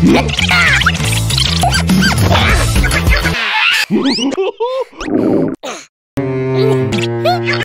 Let's go!